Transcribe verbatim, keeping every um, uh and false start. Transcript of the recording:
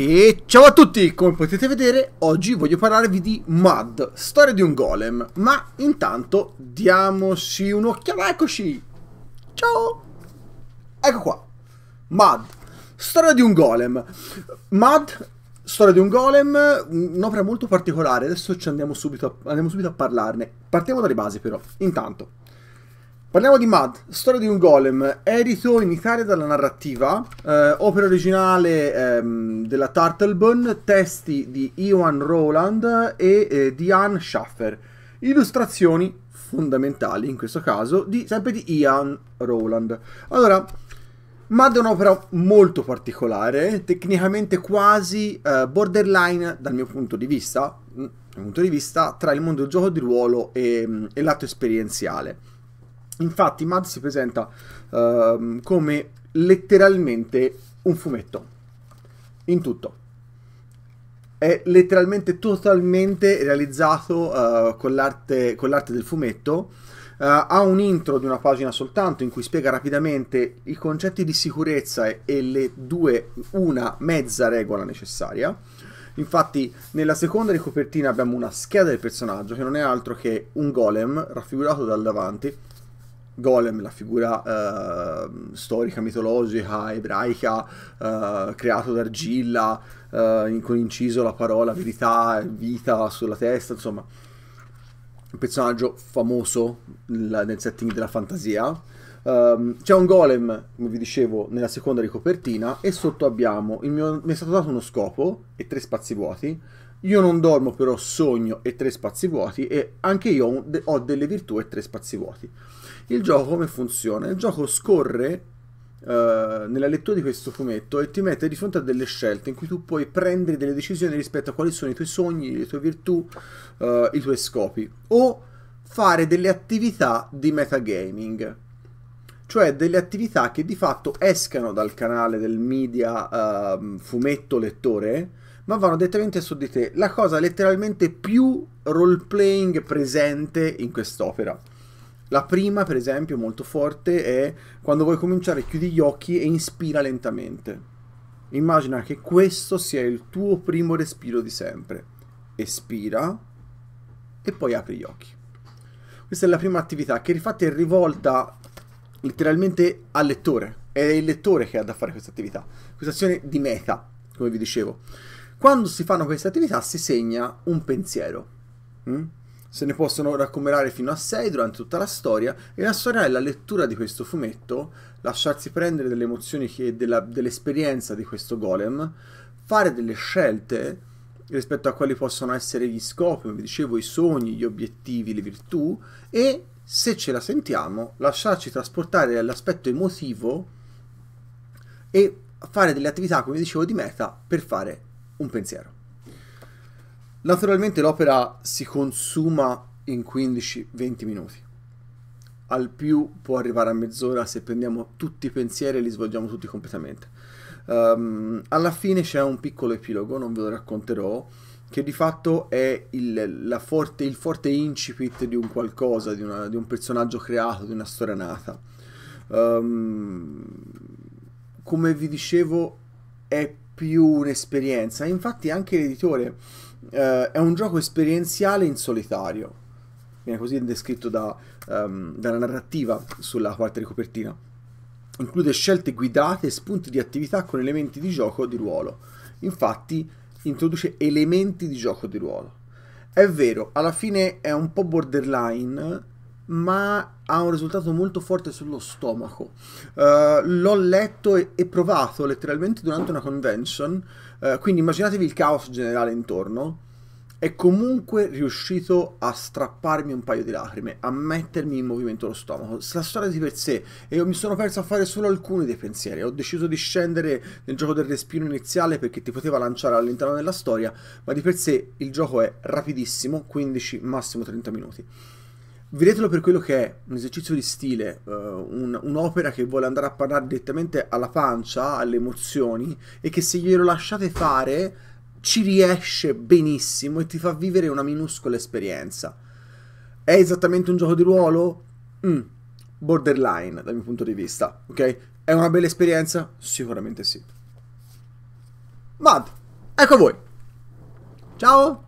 E ciao a tutti, come potete vedere oggi voglio parlarvi di Mud, storia di un golem, ma intanto diamoci un'occhiata, eccoci, ciao, ecco qua, Mud, storia di un golem, Mud, storia di un golem, un'opera molto particolare, adesso ci andiamo subito, a, andiamo subito a parlarne, partiamo dalle basi però, intanto, parliamo di Mud, storia di un golem, edito in Italia dalla narrativa, eh, opera originale ehm, della Turtlebone, testi di Ian Rowland e eh, di Anne Shaffer, illustrazioni fondamentali in questo caso, di, sempre di Ian Rowland. Allora, Mud è un'opera molto particolare, tecnicamente quasi eh, borderline dal mio punto di vista, dal mio punto di vista tra il mondo del gioco di ruolo e, e l'atto esperienziale. Infatti Mud si presenta uh, come letteralmente un fumetto, in tutto. È letteralmente totalmente realizzato uh, con l'arte del fumetto, uh, ha un intro di una pagina soltanto in cui spiega rapidamente i concetti di sicurezza e, e le due, una mezza regola necessaria. Infatti nella seconda di copertina abbiamo una scheda del personaggio che non è altro che un golem raffigurato dal davanti. Golem, la figura eh, storica, mitologica, ebraica, eh, creato d'argilla, eh, con inciso la parola verità, vita sulla testa, insomma, un personaggio famoso la, nel setting della fantasia. Um, C'è un golem, come vi dicevo, nella seconda di copertina e sotto abbiamo, il mio, mi è stato dato uno scopo e tre spazi vuoti. Io non dormo però sogno e tre spazi vuoti e anche io ho delle virtù e tre spazi vuoti. Il gioco come funziona? Il gioco scorre uh, nella lettura di questo fumetto e ti mette di fronte a delle scelte in cui tu puoi prendere delle decisioni rispetto a quali sono i tuoi sogni, le tue virtù, uh, i tuoi scopi. O fare delle attività di metagaming, cioè delle attività che di fatto escano dal canale del media uh, fumetto lettore, ma vanno direttamente su di te, la cosa letteralmente più role-playing presente in quest'opera. La prima, per esempio, molto forte, è quando vuoi cominciare, chiudi gli occhi e inspira lentamente. Immagina che questo sia il tuo primo respiro di sempre. Espira e poi apri gli occhi. Questa è la prima attività, che infatti è rivolta letteralmente al lettore. È il lettore che ha da fare questa attività, questa azione di meta, come vi dicevo. Quando si fanno queste attività si segna un pensiero, mm? se ne possono raccomandare fino a sei durante tutta la storia e la storia è la lettura di questo fumetto, lasciarsi prendere delle emozioni dell'esperienza di questo golem, fare delle scelte rispetto a quali possono essere gli scopi, come vi dicevo, i sogni, gli obiettivi, le virtù e se ce la sentiamo lasciarci trasportare all'aspetto emotivo e fare delle attività, come dicevo, di meta per fare un pensiero. Naturalmente l'opera si consuma in quindici venti minuti, al più può arrivare a mezz'ora se prendiamo tutti i pensieri e li svolgiamo tutti completamente. Um, alla fine c'è un piccolo epilogo, non ve lo racconterò, che di fatto è il, la forte, il forte incipit di un qualcosa, di, una, di un personaggio creato, di una storia nata. Um, come vi dicevo è più un'esperienza, infatti anche l'editore eh, è un gioco esperienziale in solitario, viene così descritto da, um, dalla narrativa sulla quarta di copertina, include scelte guidate e spunti di attività con elementi di gioco di ruolo, infatti introduce elementi di gioco di ruolo, è vero, alla fine è un po' borderline, ma ha un risultato molto forte sullo stomaco. Uh, l'ho letto e, e provato letteralmente durante una convention, uh, quindi immaginatevi il caos generale intorno, è comunque riuscito a strapparmi un paio di lacrime, a mettermi in movimento lo stomaco. La storia di per sé, e io mi sono perso a fare solo alcuni dei pensieri, ho deciso di scendere nel gioco del respiro iniziale perché ti poteva lanciare all'interno della storia, ma di per sé il gioco è rapidissimo, quindici, massimo trenta minuti. Vedetelo per quello che è, un esercizio di stile, uh, un'opera un che vuole andare a parlare direttamente alla pancia, alle emozioni, e che se glielo lasciate fare ci riesce benissimo e ti fa vivere una minuscola esperienza. È esattamente un gioco di ruolo? Mm, borderline dal mio punto di vista, ok? È una bella esperienza? Sicuramente sì. Mud! Ecco a voi. Ciao.